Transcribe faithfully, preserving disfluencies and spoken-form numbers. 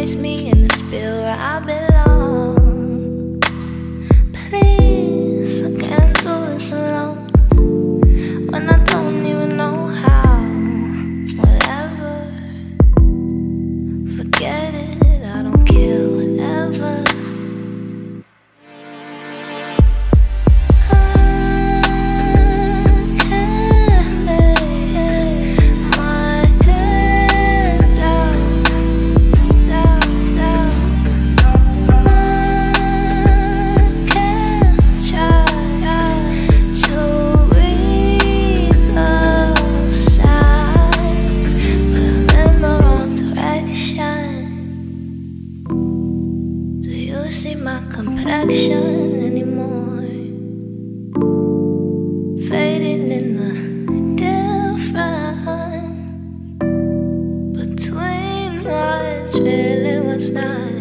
place me in the spill where I belong. Please, I can't do this alone, when I don't even know how. Whatever, forget it, I don't care, whatever. See my complexion anymore, fading in the difference between what's real and what's not.